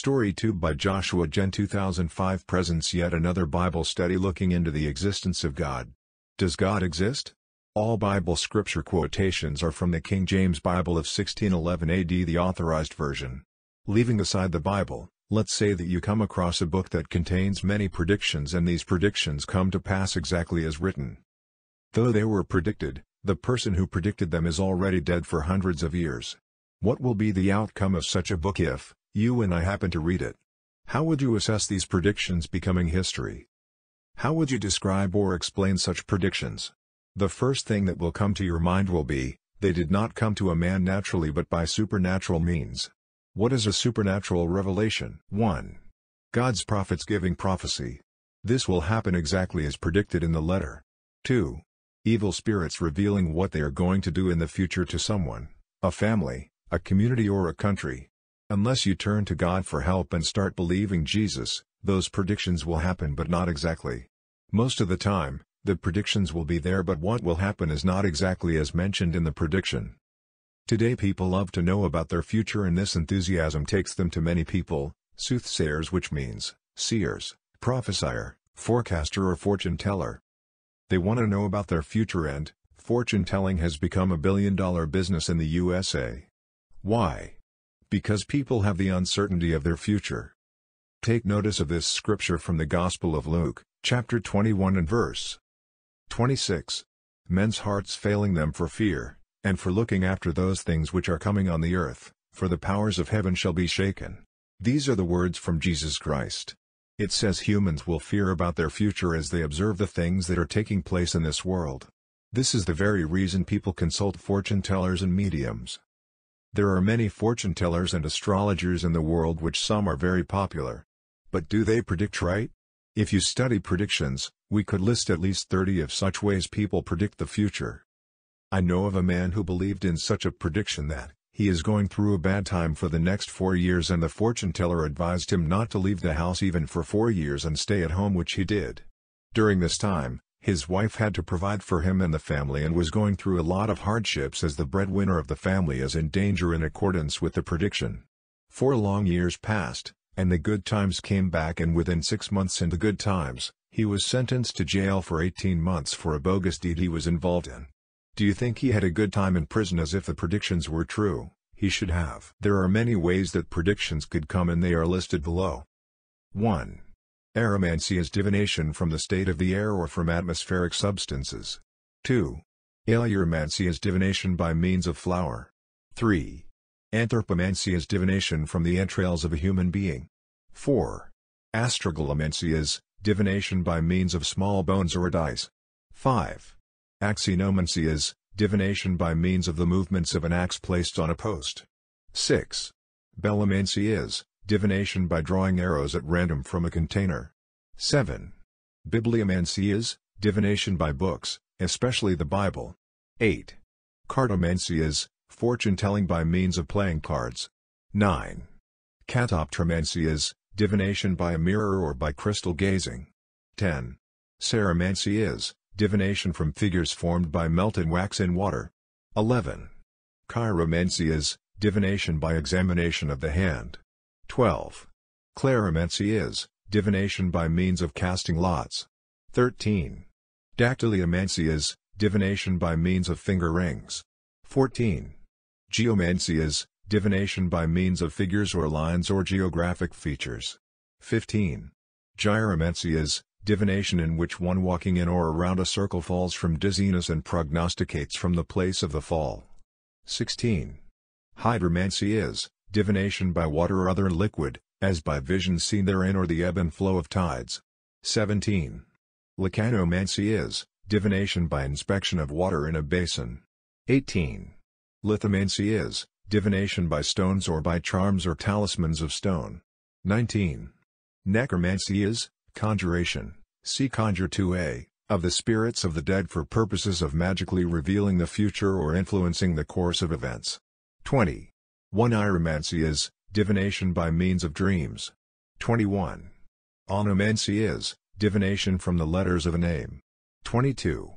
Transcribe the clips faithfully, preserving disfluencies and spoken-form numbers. Story Tube by Joshua Gen two thousand five presents yet another Bible study looking into the existence of God. Does God exist? All Bible scripture quotations are from the King James Bible of sixteen eleven A D, the Authorized Version. Leaving aside the Bible, let's say that you come across a book that contains many predictions and these predictions come to pass exactly as written. Though they were predicted, the person who predicted them is already dead for hundreds of years. What will be the outcome of such a book if you and I happen to read it? How would you assess these predictions becoming history? How would you describe or explain such predictions? The first thing that will come to your mind will be, they did not come to a man naturally but by supernatural means. What is a supernatural revelation? one. God's prophets giving prophecy. This will happen exactly as predicted in the letter. two. Evil spirits revealing what they are going to do in the future to someone, a family, a community or a country. Unless you turn to God for help and start believing Jesus, those predictions will happen but not exactly. Most of the time, the predictions will be there but what will happen is not exactly as mentioned in the prediction. Today people love to know about their future and this enthusiasm takes them to many people, soothsayers which means, seers, prophesier, forecaster or fortune teller. They want to know about their future and, fortune telling has become a billion dollar business in the U S A. Why? Because people have the uncertainty of their future. Take notice of this scripture from the Gospel of Luke, chapter twenty-one and verse twenty-six. Men's hearts failing them for fear, and for looking after those things which are coming on the earth, for the powers of heaven shall be shaken. These are the words from Jesus Christ. It says humans will fear about their future as they observe the things that are taking place in this world. This is the very reason people consult fortune tellers and mediums. There are many fortune tellers and astrologers in the world which some are very popular. But do they predict right? If you study predictions, we could list at least thirty of such ways people predict the future. I know of a man who believed in such a prediction that he is going through a bad time for the next four years and the fortune teller advised him not to leave the house even for four years and stay at home which he did. During this time, his wife had to provide for him and the family and was going through a lot of hardships as the breadwinner of the family is in danger in accordance with the prediction. Four long years passed, and the good times came back and within six months in the good times, he was sentenced to jail for eighteen months for a bogus deed he was involved in. Do you think he had a good time in prison as if the predictions were true? He should have. There are many ways that predictions could come and they are listed below. one. Aromancy is divination from the state of the air or from atmospheric substances. two. Aleuromancy is divination by means of flour. three. Anthropomancy is divination from the entrails of a human being. four. Astrogalomancy is divination by means of small bones or dice. five. Axionomancy is divination by means of the movements of an axe placed on a post. six. Bellamancy is divination by drawing arrows at random from a container. seven. Bibliomancy is divination by books, especially the Bible. eight. Cardomancy is fortune telling by means of playing cards. nine. Catoptromancy is divination by a mirror or by crystal gazing. ten. Ceromancy is divination from figures formed by melted wax in water. eleven. Chiromancy is divination by examination of the hand. twelve. Clairvoyancy is divination by means of casting lots. thirteen. Dactyliomancy is divination by means of finger rings. fourteen. Geomancy is divination by means of figures or lines or geographic features. fifteen. Gyromancy is divination in which one walking in or around a circle falls from dizziness and prognosticates from the place of the fall. sixteen. Hydromancy is divination by water or other liquid, as by visions seen therein or the ebb and flow of tides. seventeen. Licanomancy is divination by inspection of water in a basin. eighteen. Lithomancy is divination by stones or by charms or talismans of stone. nineteen. Necromancy is conjuration, see Conjure two A, of the spirits of the dead for purposes of magically revealing the future or influencing the course of events. twenty. Oneiromancy is divination by means of dreams. twenty-one. Onomancy is divination from the letters of a name. twenty-two.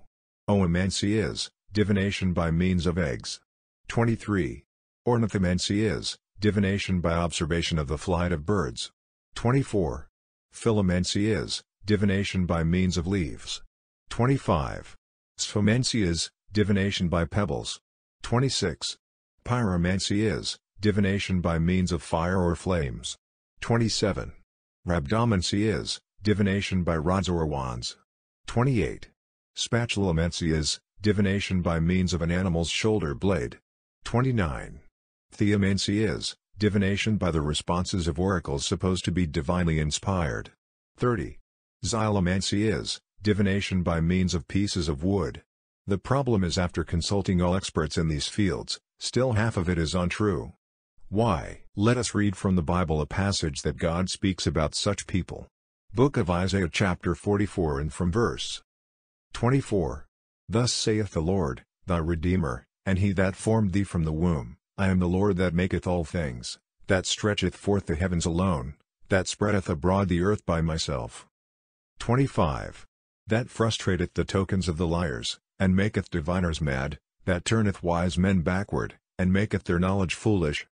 Oomancy is divination by means of eggs. twenty-three. Ornithomancy is divination by observation of the flight of birds. twenty-four. Philomency is, divination by means of leaves. twenty-five. Sphomency is, divination by pebbles. twenty-six. Pyromancy is, divination by means of fire or flames. twenty-seven. Rhabdomancy is, divination by rods or wands. twenty-eight. Spatulomancy is, divination by means of an animal's shoulder blade. twenty-nine. Theomancy is, divination by the responses of oracles supposed to be divinely inspired. thirty. Xylomancy is, divination by means of pieces of wood. The problem is, after consulting all experts in these fields, still half of it is untrue. Why? Let us read from the Bible a passage that God speaks about such people. Book of Isaiah chapter forty-four and from verse twenty-four. Thus saith the Lord, thy Redeemer, and he that formed thee from the womb, I am the Lord that maketh all things, that stretcheth forth the heavens alone, that spreadeth abroad the earth by myself. twenty-five. That frustrateth the tokens of the liars, and maketh diviners mad, that turneth wise men backward, and maketh their knowledge foolish.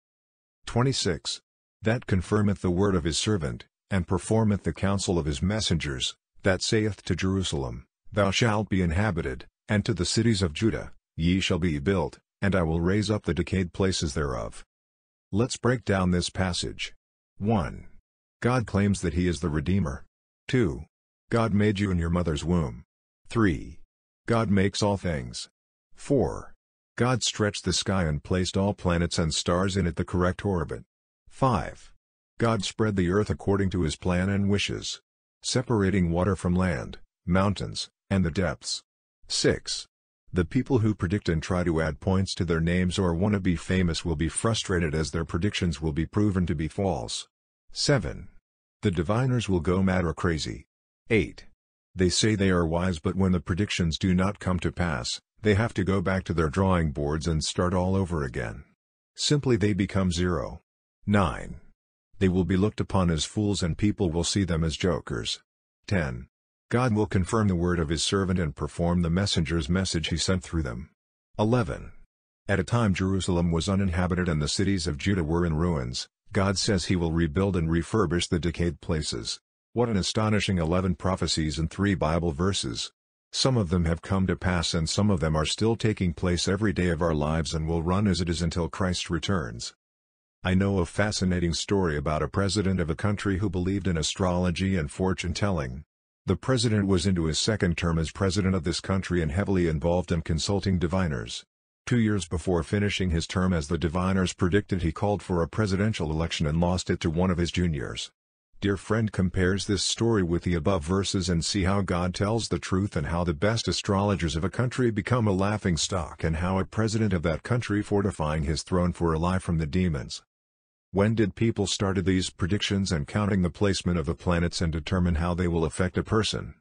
twenty-six. That confirmeth the word of his servant, and performeth the counsel of his messengers, that saith to Jerusalem, thou shalt be inhabited, and to the cities of Judah, ye shall be built, and I will raise up the decayed places thereof. Let's break down this passage. one. God claims that he is the Redeemer. two. God made you in your mother's womb. three. God makes all things. four. God stretched the sky and placed all planets and stars in it the correct orbit. five. God spread the earth according to his plan and wishes, separating water from land, mountains, and the depths. six. The people who predict and try to add points to their names or want to be famous will be frustrated, as their predictions will be proven to be false. seven. The diviners will go mad or crazy. eight. They say they are wise, but when the predictions do not come to pass, they have to go back to their drawing boards and start all over again. Simply, they become zero. nine. They will be looked upon as fools, and people will see them as jokers. ten. God will confirm the word of his servant and perform the messenger's message he sent through them. eleven. At a time Jerusalem was uninhabited and the cities of Judah were in ruins. God says he will rebuild and refurbish the decayed places. What an astonishing eleven prophecies in three Bible verses. Some of them have come to pass, and some of them are still taking place every day of our lives and will run as it is until Christ returns. I know a fascinating story about a president of a country who believed in astrology and fortune-telling. The president was into his second term as president of this country and heavily involved in consulting diviners. Two years before finishing his term as the diviners predicted, he called for a presidential election and lost it to one of his juniors. Dear friend, compares this story with the above verses and see how God tells the truth, and how the best astrologers of a country become a laughingstock, and how a president of that country fortifying his throne for a lie from the demons. When did people started these predictions and counting the placement of the planets and determine how they will affect a person?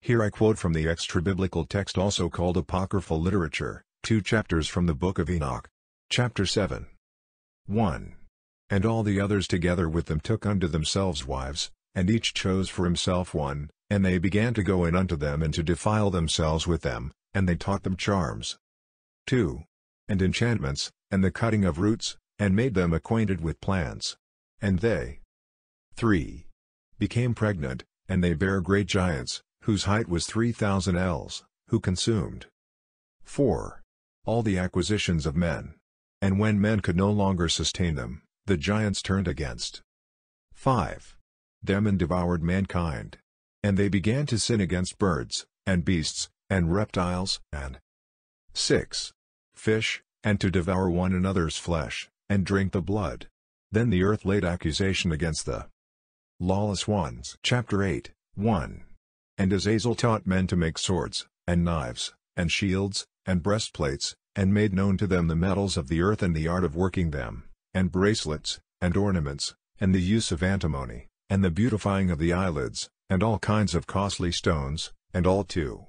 Here I quote from the extra-biblical text also called apocryphal literature, two chapters from the Book of Enoch. Chapter seven. one. And all the others together with them took unto themselves wives, and each chose for himself one, and they began to go in unto them and to defile themselves with them, and they taught them charms. two. And enchantments, and the cutting of roots, and made them acquainted with plants. And they three. Became pregnant, and they bare great giants, whose height was three thousand ells, who consumed. four. All the acquisitions of men. And when men could no longer sustain them, the giants turned against five. Them and devoured mankind. And they began to sin against birds, and beasts, and reptiles, and six. Fish, and to devour one another's flesh, and drink the blood. Then the earth laid accusation against the lawless ones. Chapter eight, one. And Azazel taught men to make swords, and knives, and shields, and breastplates, and made known to them the metals of the earth and the art of working them, and bracelets, and ornaments, and the use of antimony, and the beautifying of the eyelids, and all kinds of costly stones, and all too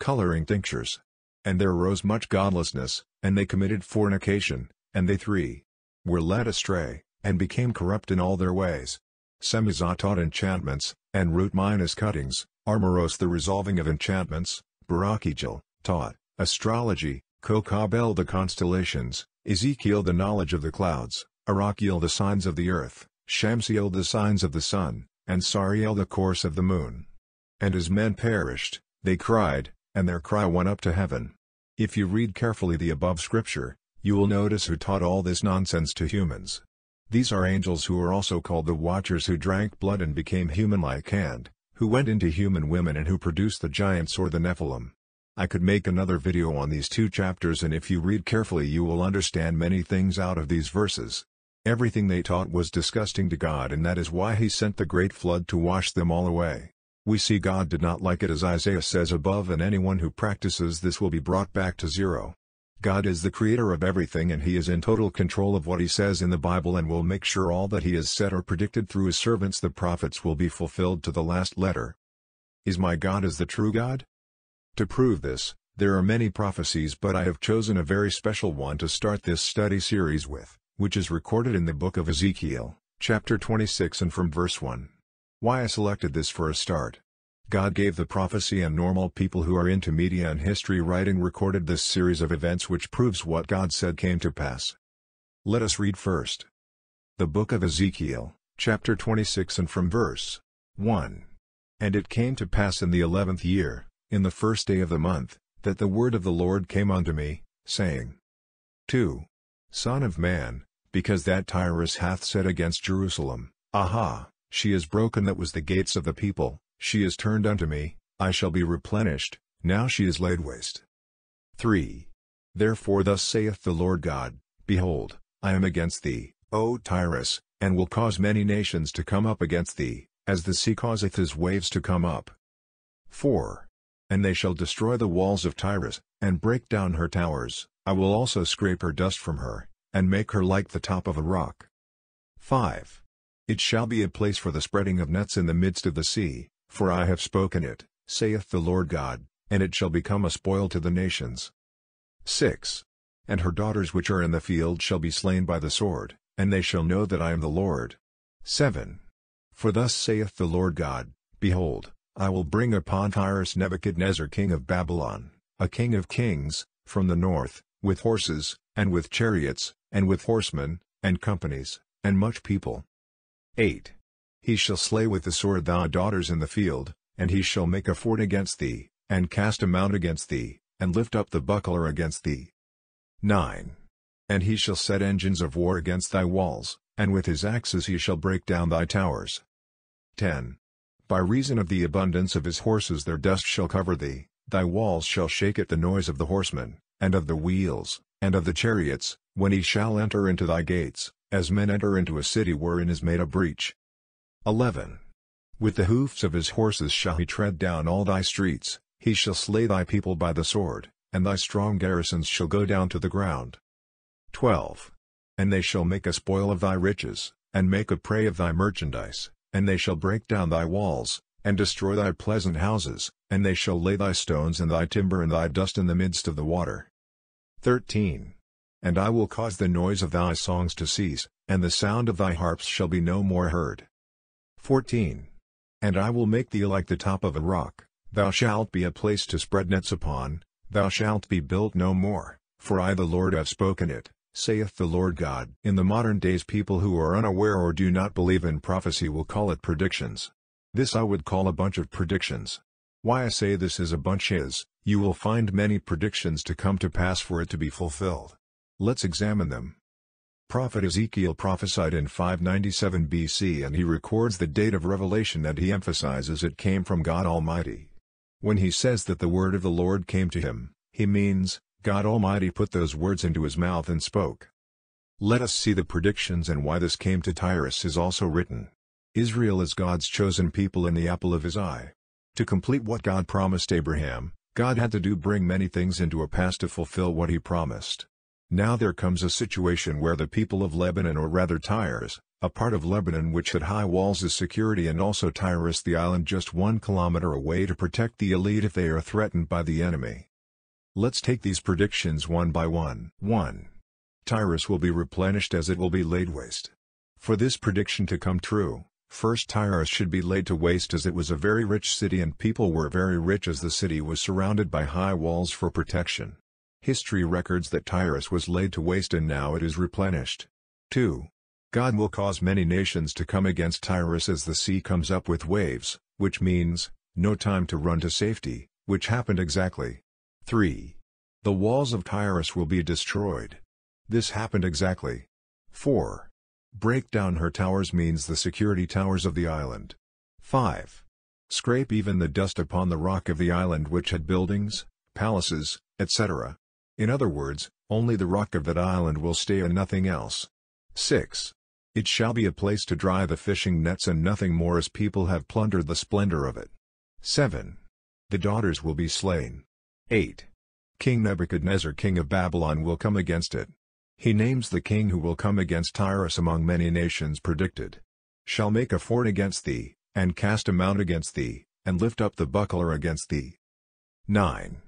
coloring tinctures. And there arose much godlessness, and they committed fornication, and they three. were led astray, and became corrupt in all their ways. Semizah taught enchantments, and root minus cuttings. Armoros the resolving of enchantments. Barakijil taught astrology. Kokabel the constellations. Ezekiel the knowledge of the clouds, Arachiel the signs of the earth, Shamsiel the signs of the sun, and Sariel the course of the moon. And as men perished, they cried, and their cry went up to heaven. If you read carefully the above scripture, you will notice who taught all this nonsense to humans. These are angels who are also called the watchers, who drank blood and became human-like, and who went into human women, and who produced the giants or the Nephilim. I could make another video on these two chapters, and if you read carefully you will understand many things out of these verses. Everything they taught was disgusting to God, and that is why He sent the great flood to wash them all away. We see God did not like it, as Isaiah says above, and anyone who practices this will be brought back to zero. God is the creator of everything, and He is in total control of what He says in the Bible, and will make sure all that He has said or predicted through His servants the prophets will be fulfilled to the last letter. Is my God is the true God? To prove this, there are many prophecies, but I have chosen a very special one to start this study series with, which is recorded in the book of Ezekiel, chapter twenty-six and from verse one. Why I selected this for a start. God gave the prophecy, and normal people who are into media and history writing recorded this series of events which proves what God said came to pass. Let us read first. The book of Ezekiel, chapter twenty-six and from verse one. And it came to pass in the eleventh year, in the first day of the month, that the word of the Lord came unto me, saying, two. Son of man, because that Tyrus hath said against Jerusalem, Aha, she is broken that was the gates of the people, she is turned unto me, I shall be replenished, now she is laid waste. three. Therefore thus saith the Lord God, Behold, I am against thee, O Tyrus, and will cause many nations to come up against thee, as the sea causeth his waves to come up. four. And they shall destroy the walls of Tyrus, and break down her towers, I will also scrape her dust from her, and make her like the top of a rock. five. It shall be a place for the spreading of nets in the midst of the sea, for I have spoken it, saith the Lord God, and it shall become a spoil to the nations. six. And her daughters which are in the field shall be slain by the sword, and they shall know that I am the Lord. seven. For thus saith the Lord God, Behold, I will bring upon Tyrus Nebuchadnezzar king of Babylon, a king of kings, from the north, with horses, and with chariots, and with horsemen, and companies, and much people. eight. He shall slay with the sword thy daughters in the field, and he shall make a fort against thee, and cast a mount against thee, and lift up the buckler against thee. nine. And he shall set engines of war against thy walls, and with his axes he shall break down thy towers. ten. By reason of the abundance of his horses their dust shall cover thee, thy walls shall shake at the noise of the horsemen, and of the wheels, and of the chariots, when he shall enter into thy gates, as men enter into a city wherein is made a breach. eleven. With the hoofs of his horses shall he tread down all thy streets, he shall slay thy people by the sword, and thy strong garrisons shall go down to the ground. twelve. And they shall make a spoil of thy riches, and make a prey of thy merchandise. And they shall break down thy walls, and destroy thy pleasant houses, and they shall lay thy stones and thy timber and thy dust in the midst of the water. thirteen. And I will cause the noise of thy songs to cease, and the sound of thy harps shall be no more heard. fourteen. And I will make thee like the top of a rock, thou shalt be a place to spread nets upon, thou shalt be built no more, for I the Lord have spoken it, saith the Lord God. In the modern days, people who are unaware or do not believe in prophecy will call it predictions. This I would call a bunch of predictions. Why I say this is a bunch is, you will find many predictions to come to pass for it to be fulfilled. Let's examine them. Prophet Ezekiel prophesied in five ninety-seven B C, and he records the date of revelation, and he emphasizes it came from God Almighty. When he says that the word of the Lord came to him, he means, God Almighty put those words into his mouth and spoke. Let us see the predictions and why this came to Tyrus is also written. Israel is God's chosen people and the apple of his eye. To complete what God promised Abraham, God had to do bring many things into a pass to fulfill what he promised. Now there comes a situation where the people of Lebanon, or rather Tyrus, a part of Lebanon which had high walls as security, and also Tyrus the island just one kilometer away, to protect the elite if they are threatened by the enemy. Let's take these predictions one by one. one. Tyrus will be replenished as it will be laid waste. For this prediction to come true, first Tyrus should be laid to waste, as it was a very rich city and people were very rich, as the city was surrounded by high walls for protection. History records that Tyrus was laid to waste and now it is replenished. two. God will cause many nations to come against Tyrus as the sea comes up with waves, which means, no time to run to safety, which happened exactly. three. The walls of Tyrus will be destroyed. This happened exactly. four. Break down her towers means the security towers of the island. five. Scrape even the dust upon the rock of the island which had buildings, palaces, et cetera. In other words, only the rock of that island will stay and nothing else. six. It shall be a place to dry the fishing nets and nothing more, as people have plundered the splendor of it. seven. The daughters will be slain. eight. King Nebuchadnezzar, king of Babylon, will come against it. He names the king who will come against Tyrus among many nations predicted. Shall make a fort against thee, and cast a mount against thee, and lift up the buckler against thee. nine.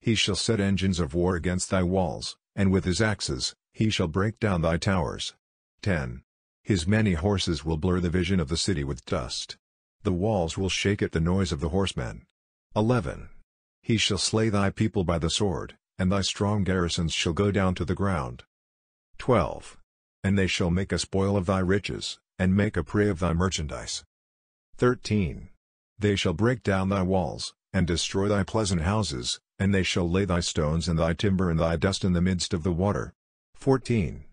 He shall set engines of war against thy walls, and with his axes, he shall break down thy towers. ten. His many horses will blur the vision of the city with dust. The walls will shake at the noise of the horsemen. eleven. He shall slay thy people by the sword, and thy strong garrisons shall go down to the ground. twelve. And they shall make a spoil of thy riches, and make a prey of thy merchandise. thirteen. They shall break down thy walls, and destroy thy pleasant houses, and they shall lay thy stones and thy timber and thy dust in the midst of the water. fourteen.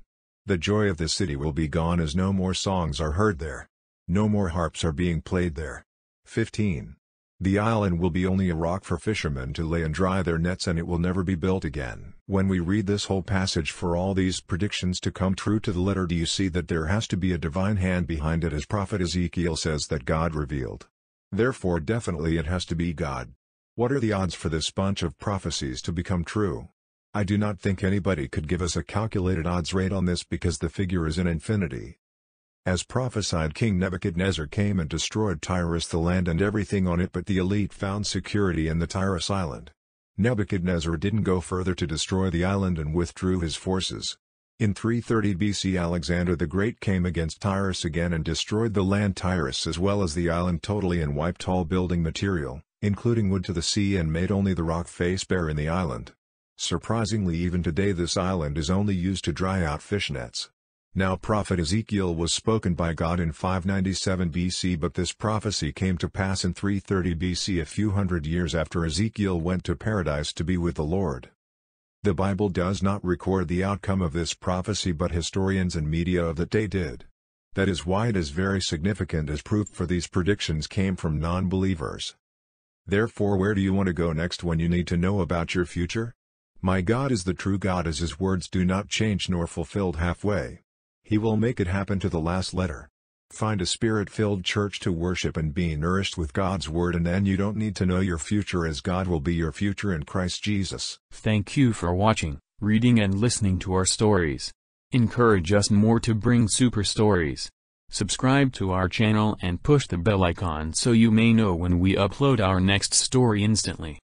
The joy of the city will be gone, as no more songs are heard there. No more harps are being played there. fifteen. The island will be only a rock for fishermen to lay and dry their nets, and it will never be built again. When we read this whole passage, for all these predictions to come true to the letter, do you see that there has to be a divine hand behind it, as prophet Ezekiel says that God revealed? Therefore definitely it has to be God. What are the odds for this bunch of prophecies to become true? I do not think anybody could give us a calculated odds rate on this, because the figure is an infinity. As prophesied, King Nebuchadnezzar came and destroyed Tyrus, the land and everything on it, but the elite found security in the Tyrus island. Nebuchadnezzar didn't go further to destroy the island and withdrew his forces. In three thirty B C, Alexander the Great came against Tyrus again and destroyed the land Tyrus as well as the island totally, and wiped all building material, including wood, to the sea, and made only the rock face bare in the island. Surprisingly, even today this island is only used to dry out fish nets. Now prophet Ezekiel was spoken by God in five ninety-seven B C, but this prophecy came to pass in three thirty B C, a few hundred years after Ezekiel went to paradise to be with the Lord. The Bible does not record the outcome of this prophecy, but historians and media of that day did. That is why it is very significant as proof, for these predictions came from non-believers. Therefore, where do you want to go next when you need to know about your future? My God is the true God, as His words do not change nor fulfilled halfway. He will make it happen to the last letter. Find a spirit-filled church to worship and be nourished with God's word, and then you don't need to know your future, as God will be your future in Christ Jesus. Thank you for watching, reading and listening to our stories. Encourage us more to bring super stories. Subscribe to our channel and push the bell icon so you may know when we upload our next story instantly.